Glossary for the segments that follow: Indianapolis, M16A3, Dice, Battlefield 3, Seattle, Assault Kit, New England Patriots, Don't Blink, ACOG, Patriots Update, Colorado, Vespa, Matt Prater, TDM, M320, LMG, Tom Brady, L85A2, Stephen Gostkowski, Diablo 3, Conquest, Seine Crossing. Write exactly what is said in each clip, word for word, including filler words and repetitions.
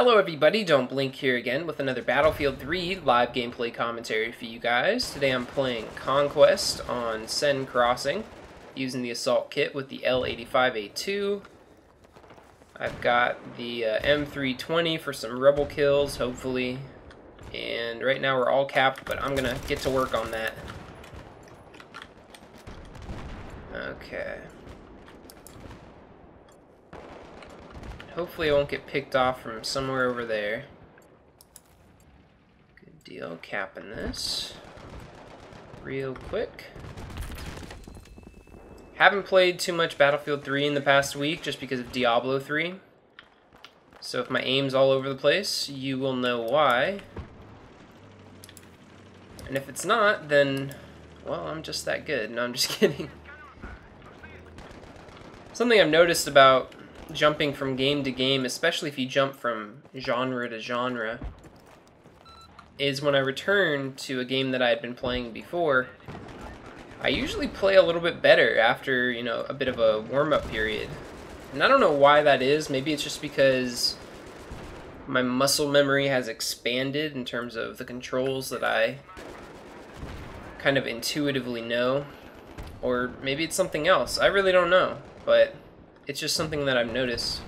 Hello everybody, Don't Blink here again with another Battlefield three live gameplay commentary for you guys. Today I'm playing Conquest on Seine Crossing, using the Assault Kit with the L eighty-five A two. I've got the uh, M three twenty for some rebel kills, hopefully. And right now we're all capped, but I'm gonna get to work on that. Okay. Hopefully I won't get picked off from somewhere over there. Good deal, capping this real quick. Haven't played too much Battlefield three in the past week just because of Diablo three. So if my aim's all over the place, you will know why. And if it's not, then, well, I'm just that good. No, I'm just kidding. Something I've noticed about jumping from game to game, especially if you jump from genre to genre, is when I return to a game that I had been playing before, I usually play a little bit better after, you know, a bit of a warm-up period. And I don't know why that is. Maybe it's just because my muscle memory has expanded in terms of the controls that I kind of intuitively know. Or maybe it's something else. I really don't know, but it's just something that I've noticed.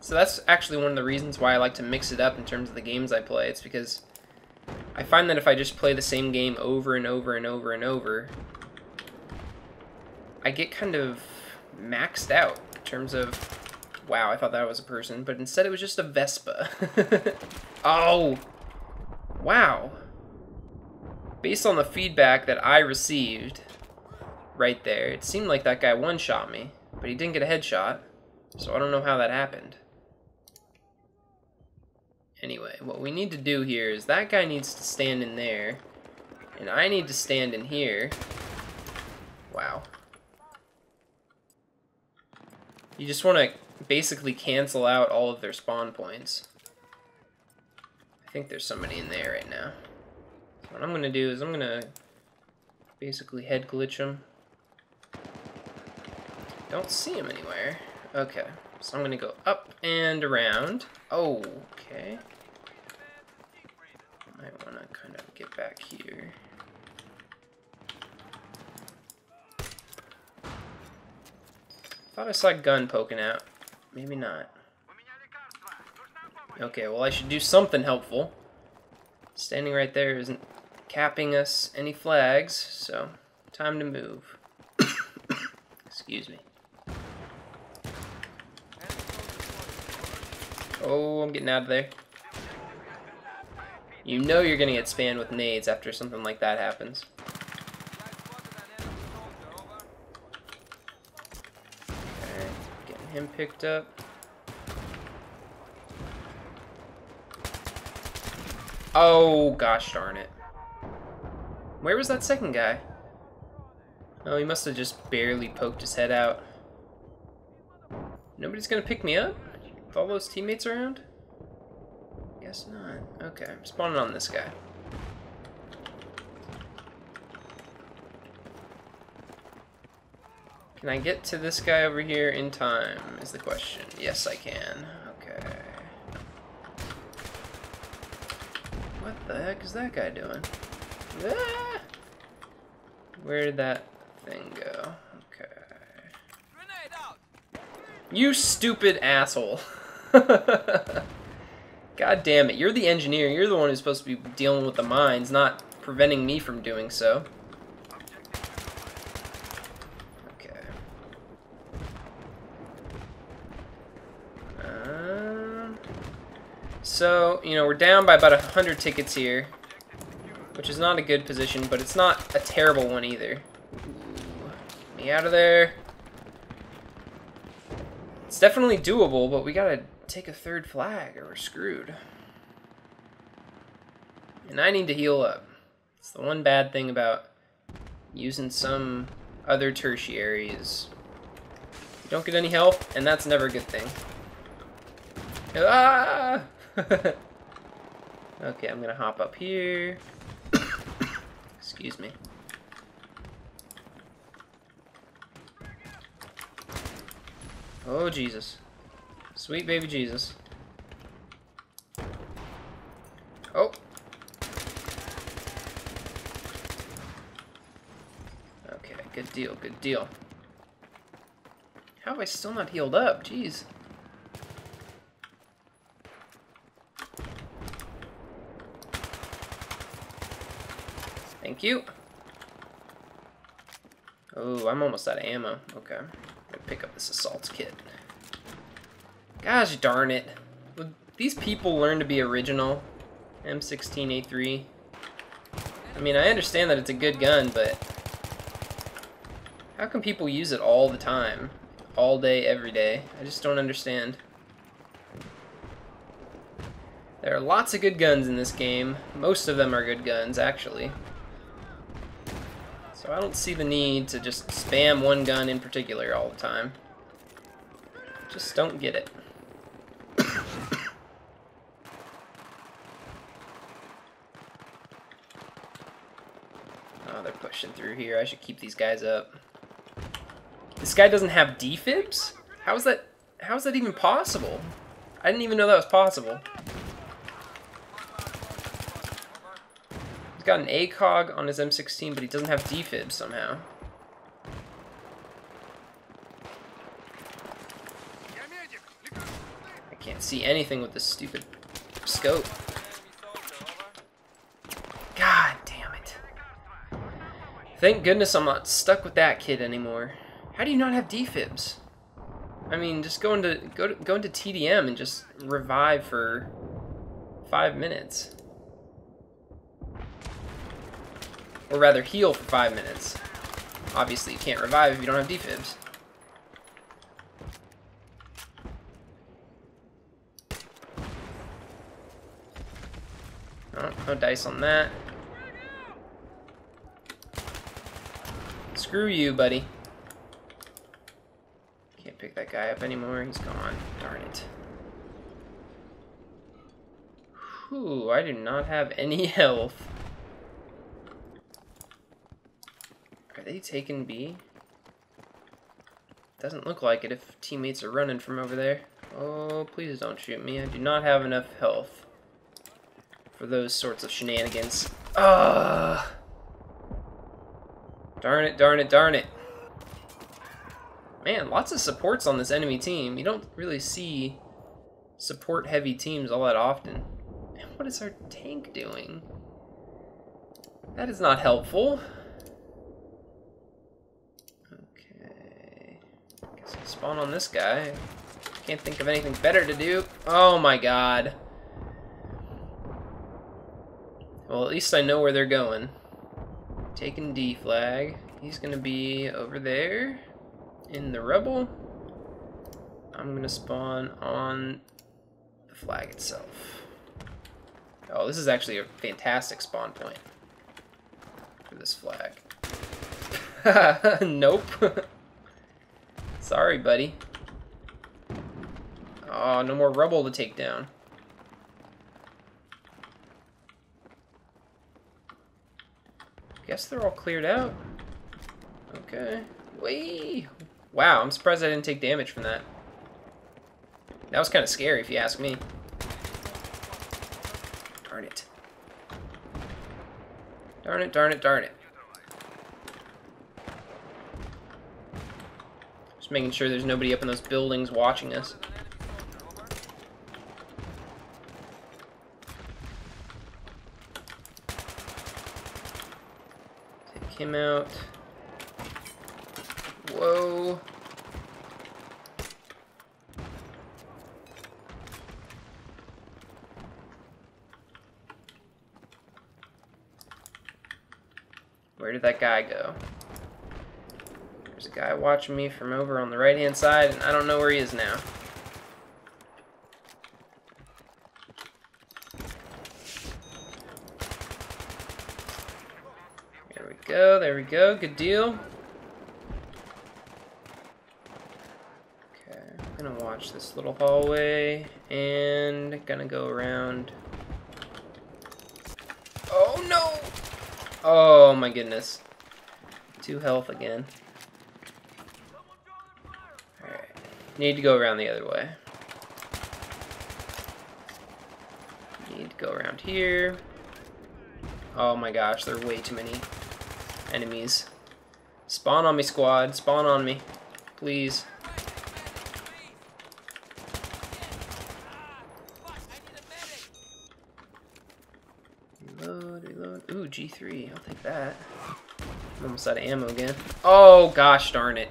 So that's actually one of the reasons why I like to mix it up in terms of the games I play. It's because I find that if I just play the same game over and over and over and over, I get kind of maxed out in terms of, wow, I thought that was a person, but instead it was just a Vespa. Oh, wow. Based on the feedback that I received right there, it seemed like that guy one-shot me. But he didn't get a headshot, so I don't know how that happened. Anyway, what we need to do here is that guy needs to stand in there, and I need to stand in here. Wow. You just want to basically cancel out all of their spawn points. I think there's somebody in there right now. So what I'm going to do is I'm going to basically head glitch him. Don't see him anywhere. Okay, so I'm gonna go up and around. Oh, okay. Might wanna kind of get back here. Thought I saw a gun poking out. Maybe not. Okay, well I should do something helpful. Standing right there isn't capping us any flags, so time to move. Excuse me. Oh, I'm getting out of there. You know you're gonna get spammed with nades after something like that happens. Alright, getting him picked up. Oh, gosh darn it. Where was that second guy? Oh, he must have just barely poked his head out. Nobody's gonna pick me up? With all those teammates around? Guess not. Okay, I'm spawning on this guy. Can I get to this guy over here in time, is the question. Yes, I can. Okay. What the heck is that guy doing? Ah! Where did that thing go? Okay. You stupid asshole. God damn it. You're the engineer. You're the one who's supposed to be dealing with the mines, not preventing me from doing so. Okay. Uh, so, you know, we're down by about one hundred tickets here, which is not a good position, but it's not a terrible one either. Me out of there. It's definitely doable, but we gotta take a third flag or we're screwed. And I need to heal up. It's the one bad thing about using some other tertiaries. You don't get any health, and that's never a good thing. Ah! Okay, I'm gonna hop up here. Excuse me. Oh, Jesus. Sweet baby Jesus. deal, good deal. How have I still not healed up? Jeez. Thank you. Oh, I'm almost out of ammo. Okay. I'm gonna pick up this assault kit. Gosh darn it. Would these people learn to be original? M sixteen A three. I mean, I understand that it's a good gun, but how can people use it all the time? All day, every day? I just don't understand. There are lots of good guns in this game. Most of them are good guns, actually. So I don't see the need to just spam one gun in particular all the time. Just don't get it. Pushing through here. I should keep these guys up. This guy doesn't have defibs? How is that, how is that even possible? I didn't even know that was possible. He's got an ACOG on his M sixteen, but he doesn't have defibs somehow. I can't see anything with this stupid scope. Thank goodness I'm not stuck with that kid anymore. How do you not have defibs? I mean, just go into go to, go into T D M and just revive for five minutes, or rather, heal for five minutes. Obviously, you can't revive if you don't have defibs. Oh, no dice on that. Screw you, buddy. Can't pick that guy up anymore. He's gone. Darn it. Whew, I do not have any health. Are they taking B? Doesn't look like it if teammates are running from over there. Oh, please don't shoot me. I do not have enough health for those sorts of shenanigans. Ugh! Darn it, darn it, darn it. Man, lots of supports on this enemy team. You don't really see support-heavy teams all that often. Man, what is our tank doing? That is not helpful. Okay. Guess I'll spawn on this guy. Can't think of anything better to do. Oh my god. Well, at least I know where they're going. Taking D flag. He's gonna be over there in the rubble. I'm gonna spawn on the flag itself. Oh, this is actually a fantastic spawn point for this flag. Nope. Sorry, buddy. Oh, no more rubble to take down. Guess they're all cleared out. Okay. Whee! Wow, I'm surprised I didn't take damage from that. That was kind of scary, if you ask me. Darn it. Darn it, darn it, darn it. Just making sure there's nobody up in those buildings watching us. Him out. Whoa. Where did that guy go? There's a guy watching me from over on the right hand side, and I don't know where he is now. Go, there we go, good deal. Okay, I'm gonna watch this little hallway and gonna go around. Oh no! Oh my goodness. Two health again. Alright, need to go around the other way. Need to go around here. Oh my gosh, there are way too many enemies. Spawn on me, squad. Spawn on me. Please. Reload, reload. Ooh, G three. I'll take that. I'm almost out of ammo again. Oh, gosh darn it.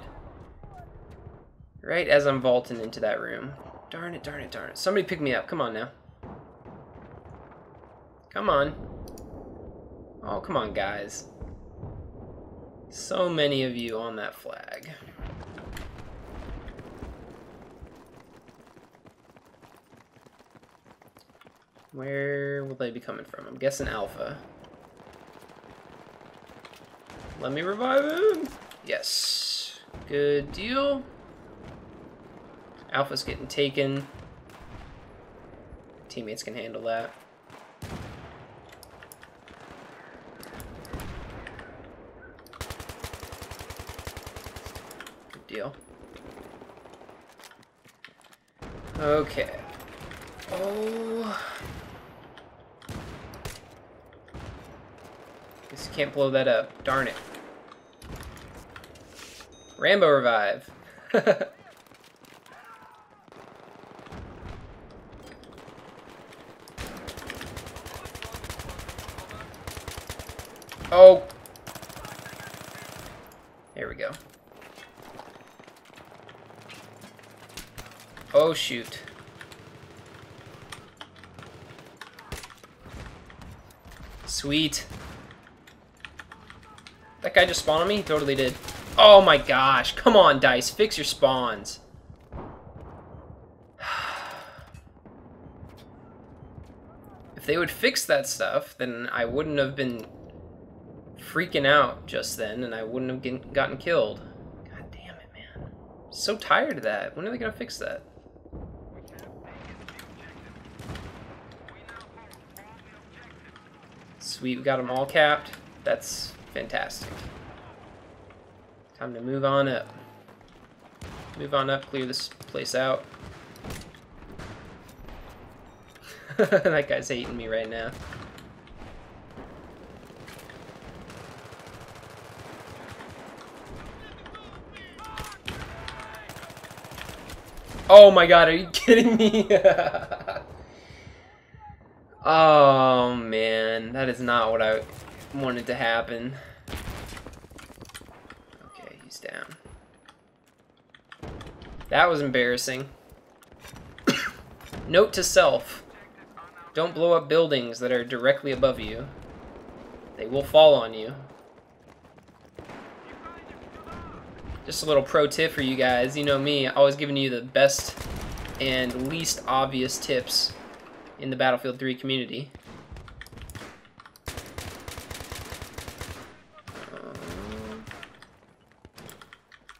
Right as I'm vaulting into that room. Darn it, darn it, darn it. Somebody pick me up. Come on now. Come on. Oh, come on, guys. So many of you on that flag. Where will they be coming from? I'm guessing Alpha. Let me revive him. Yes. Good deal. Alpha's getting taken. Teammates can handle that. Deal. Okay. Oh. Guess you can't blow that up. Darn it. Rambo revive. Oh. There we go. Oh, shoot. Sweet. That guy just spawned on me? He totally did. Oh my gosh. Come on, Dice. Fix your spawns. If they would fix that stuff, then I wouldn't have been freaking out just then, and I wouldn't have get, gotten killed. God damn it, man. I'm so tired of that. When are they going to fix that? Sweet, we got them all capped. That's fantastic. Time to move on up. Move on up, clear this place out. That guy's hating me right now. Oh my god, are you kidding me? Oh man, that is not what I wanted to happen. Okay, he's down. That was embarrassing. Note to self, don't blow up buildings that are directly above you. They will fall on you. Just a little pro tip for you guys. You know me, always giving you the best and least obvious tips in the Battlefield three community. Um,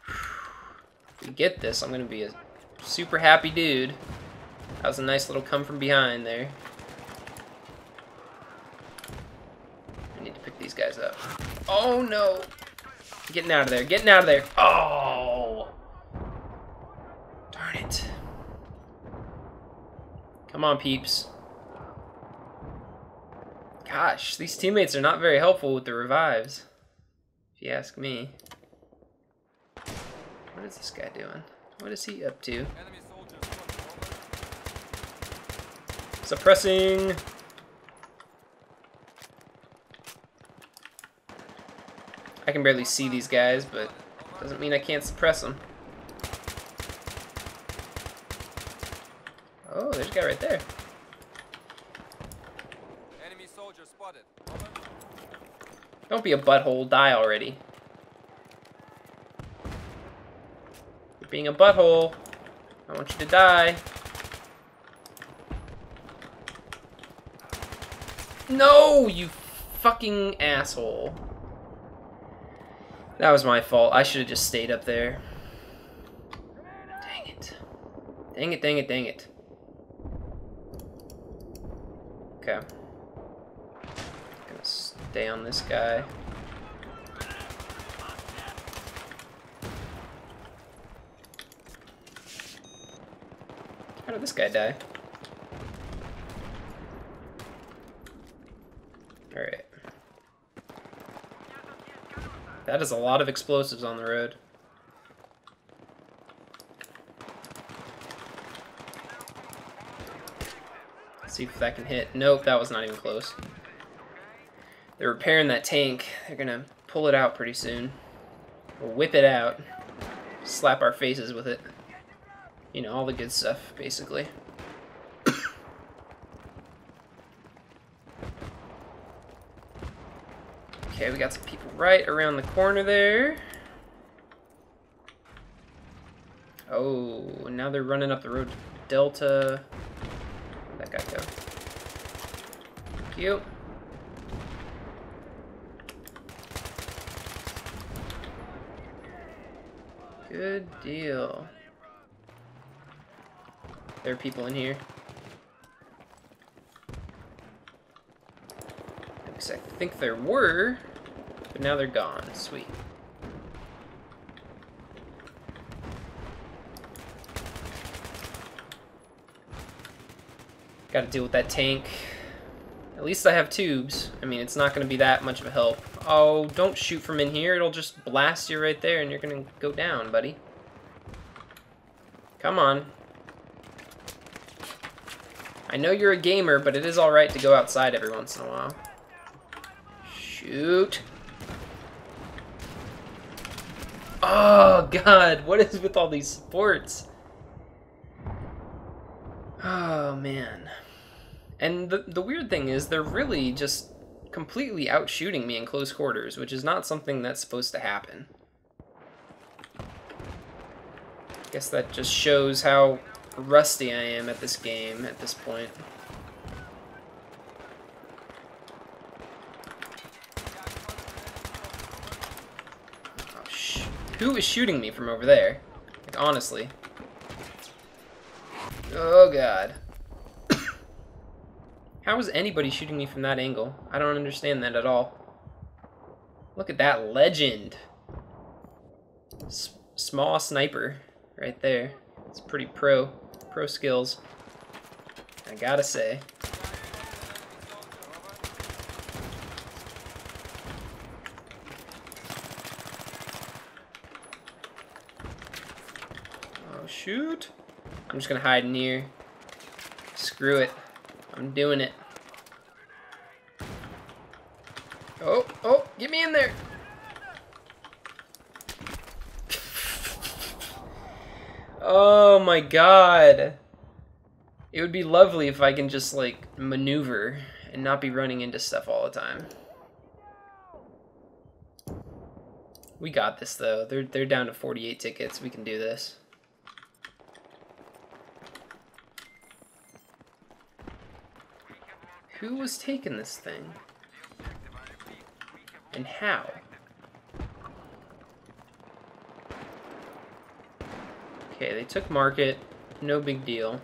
if we get this, I'm gonna be a super happy dude. That was a nice little come from behind there. I need to pick these guys up. Oh no! Getting out of there, getting out of there. Oh! Darn it. Come on, peeps. Gosh, these teammates are not very helpful with the revives, if you ask me. What is this guy doing? What is he up to? Suppressing! I can barely see these guys, but doesn't mean I can't suppress them. Oh, there's a guy right there. Enemy soldier spotted. Don't be a butthole. Die already. You're being a butthole. I want you to die. No, you fucking asshole. That was my fault. I should have just stayed up there. Dang it. Dang it, dang it, dang it. Okay. I'm gonna stay on this guy. How did this guy die? Alright. That is a lot of explosives on the road. Let's see if that can hit. Nope, that was not even close. They're repairing that tank. They're gonna pull it out pretty soon. We'll whip it out. Slap our faces with it. You know, all the good stuff, basically. Okay, we got some people right around the corner there. Oh, now they're running up the road to Delta. Where'd that guy go? Thank you. Good deal. There are people in here. I think there were, but now they're gone. Sweet. Gotta deal with that tank. At least I have tubes. I mean, it's not gonna be that much of a help. Oh, don't shoot from in here. It'll just blast you right there and you're gonna go down, buddy. Come on. I know you're a gamer, but it is alright to go outside every once in a while. Shoot. Oh, God. What is with all these sports? Oh, man. And the, the weird thing is they're really just completely out-shooting me in close quarters, which is not something that's supposed to happen. I guess that just shows how rusty I am at this game at this point. Who is shooting me from over there? Like, honestly. Oh, God. How is anybody shooting me from that angle? I don't understand that at all. Look at that legend. S- small sniper right there. It's pretty pro. Pro skills, I gotta say. Shoot. I'm just gonna hide in here. Screw it. I'm doing it. Oh, oh, get me in there. Oh my God. It would be lovely if I can just like maneuver and not be running into stuff all the time. We got this though. They're they're down to forty-eight tickets. We can do this. Who was taking this thing? And how? Okay, they took market. No big deal.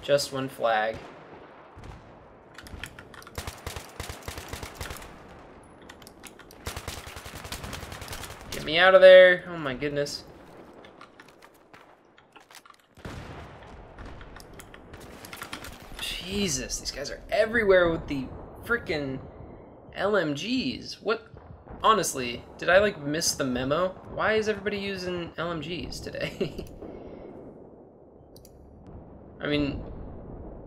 Just one flag. Get me out of there. Oh my goodness. Jesus, these guys are everywhere with the freaking L M Gs. What? Honestly, did I like miss the memo? Why is everybody using L M Gs today? I mean,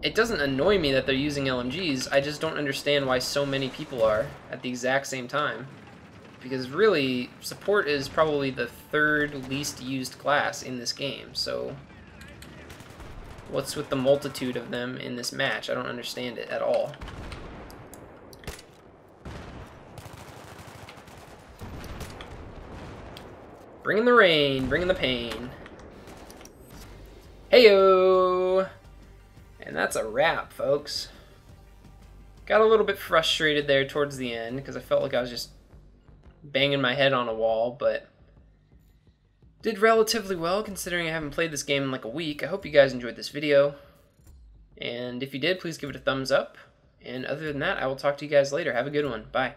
it doesn't annoy me that they're using L M Gs. I just don't understand why so many people are at the exact same time. Because really, support is probably the third least used class in this game, so... What's with the multitude of them in this match? I don't understand it at all. Bring in the rain, bring in the pain. Heyo! And that's a wrap, folks. Got a little bit frustrated there towards the end because I felt like I was just banging my head on a wall, but... Did relatively well, considering I haven't played this game in like a week. I hope you guys enjoyed this video. And if you did, please give it a thumbs up. And other than that, I will talk to you guys later. Have a good one. Bye.